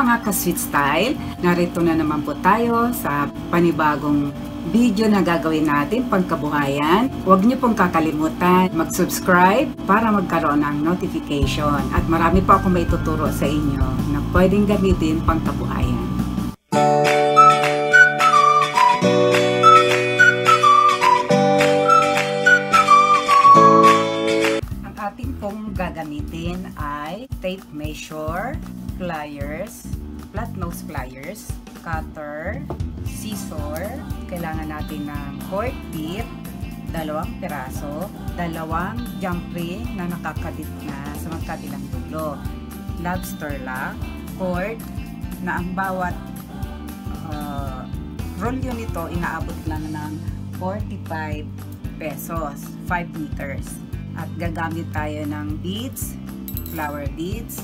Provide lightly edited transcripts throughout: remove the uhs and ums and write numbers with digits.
mga ka-sweet style, narito na naman po tayo sa panibagong video na gagawin natin pangkabuhayan. Huwag niyo pong kakalimutan mag-subscribe para magkaroon ng notification. At marami pa akong maituturo sa inyo na pwedeng gamitin pangkabuhayan. Ang ating pong gagamitin ay tape measure, pliers, flat nose pliers, cutter, scissor, kailangan natin ng cord bit, 2 piraso, 2 jump ring na nakakabit na sa magkabilang dulo, lobster lock, cord na ang bawat roll yun nito inaabot lang ng 45 pesos, 5 meters. At gagamit tayo ng beads, flower beads,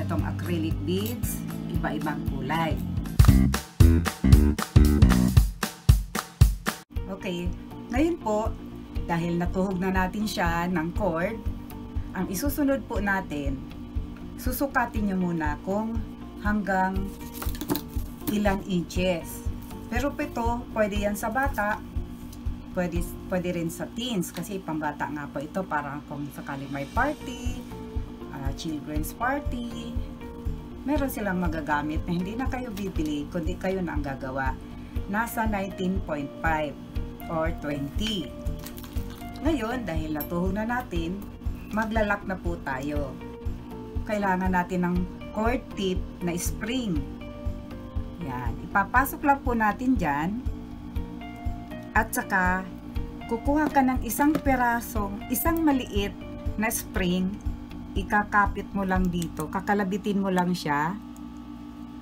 itong acrylic beads, iba-ibang kulay. Okay, ngayon po, dahil natuhog na natin siya ng cord, ang isusunod po natin, susukatin nyo muna kung hanggang ilang inches. Pero ito, pwede yan sa bata, pwede rin sa teens, kasi pambata nga po ito, parang kung sakali may party, children's party, meron silang magagamit na hindi na kayo bibili kundi kayo na ang gagawa. Nasa 19.5 or 20. Ngayon, dahil natuhog na natin, maglalak na po tayo. Kailangan natin ng cord tip na spring. Yan, ipapasok lang po natin dyan. At saka kukuha ka ng isang maliit na spring, ikakapit mo lang dito, kakalabitin mo lang siya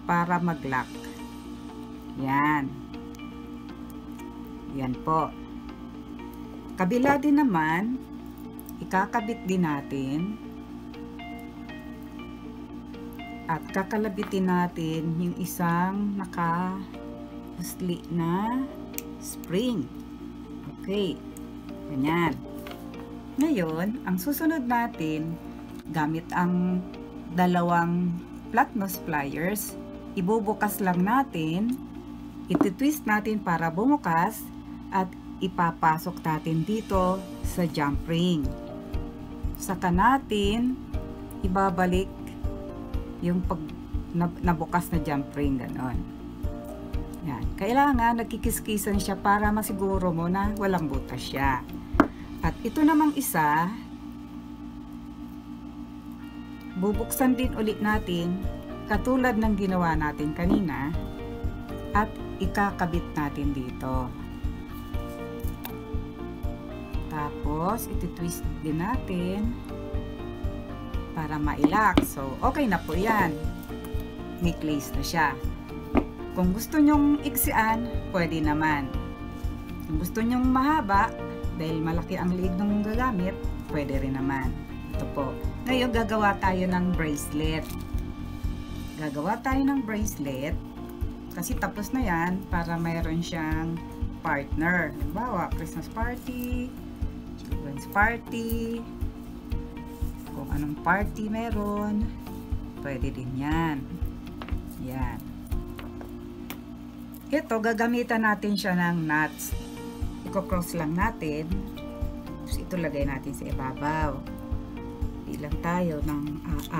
para mag-lock. Yan. Yan po. Kabila din naman, ikakabit din natin at kakalabitin natin yung isang naka-sli na spring. Okay. Ganyan. Ngayon, ang susunod natin, gamit ang 2 flat nose pliers, ibubukas lang natin, ititwist natin para bumukas at ipapasok natin dito sa jump ring. Saka natin ibabalik yung pag nabukas na jump ring, ganon. Yan. Kailangan nagkikiskisan siya para masiguro mo na walang butas siya. At ito namang isa, bubuksan din ulit natin katulad ng ginawa natin kanina at ikakabit natin dito. Tapos ititwist din natin para mailak. So okay na po yan. Necklace na siya. Kung gusto nyong iksian, pwede naman. Kung gusto nyong mahaba, dahil malaki ang liig ng gagamit, pwede rin naman. Ito po. Ngayon, gagawa tayo ng bracelet. Gagawa tayo ng bracelet kasi tapos na yan para mayroon siyang partner. Halimbawa, Christmas party, children's party, kung anong party meron, pwede din yan. Yan. Ito, gagamitan natin siya ng knots. Iko-cross lang natin. Tapos ito lagay natin sa ibabaw. Lang tayo ng 6.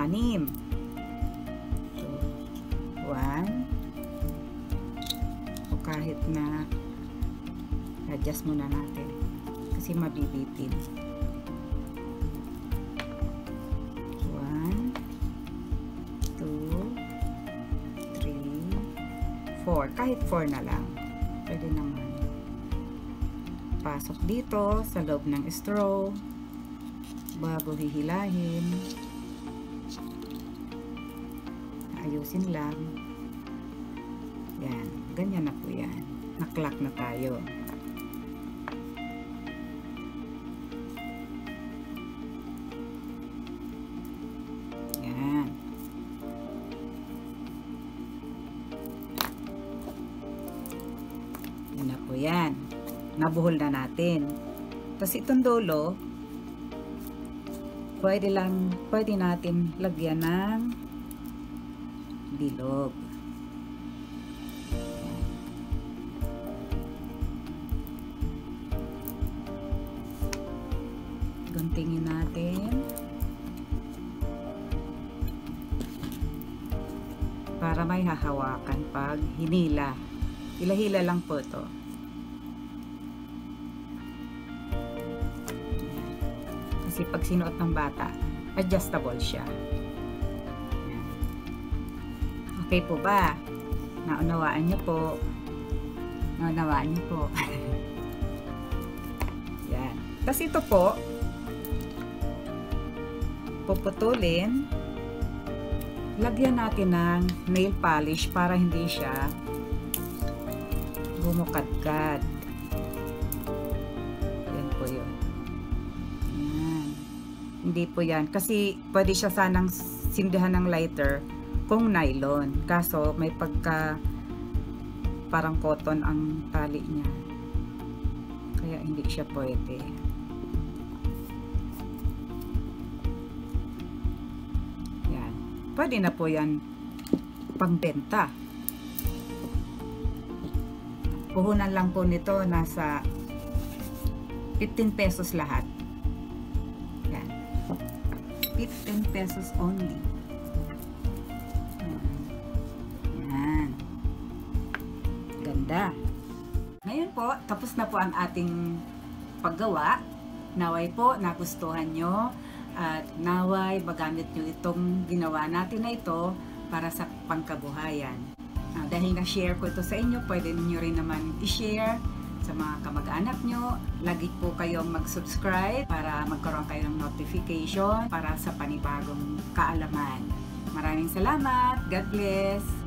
1 o kahit na adjust muna natin kasi mabibitin. 1, 2, 3, 4, kahit 4 na lang pwede naman. Pasok dito sa loob ng straw bago hihilahin, ayusin lang. Yan, ganyan na po yan, naklak na tayo. Yan, yan na po yan, nabuhol na natin. Tapos itong dulo, pwede natin lagyan ng bilog. Guntingin natin para may hahawakan pag hinila. Hila-hila lang po ito. Kasi pag sinuot ng bata, adjustable siya. Okay po ba? Naunawaan niyo po? Naunawaan niyo po? Yan. Tapos ito po, puputulin. Lagyan natin ng nail polish para hindi siya bumukadkad. Yan po yun. Yan. Hindi po yan. Kasi pwede siya sanang sindihan ng lighter kung nylon. Kaso may pagka parang cotton ang tali niya. Kaya hindi siya pwede. Yan. Pwede na po yan pangbenta. Puhunan lang po nito, nasa 15 pesos lahat. Yan. 15 pesos only. Yan. Ganda. Ngayon po, tapos na po ang ating paggawa. Naway po, nagustuhan nyo. At naway, magamit nyo itong ginawa natin na ito para sa pangkabuhayan. Dahil na-share ko ito sa inyo, pwede niyo rin naman i-share sa mga kamag-anak nyo. Lagi po kayong mag-subscribe para magkaroon kayo ng notification para sa panibagong kaalaman. Maraming salamat. God bless.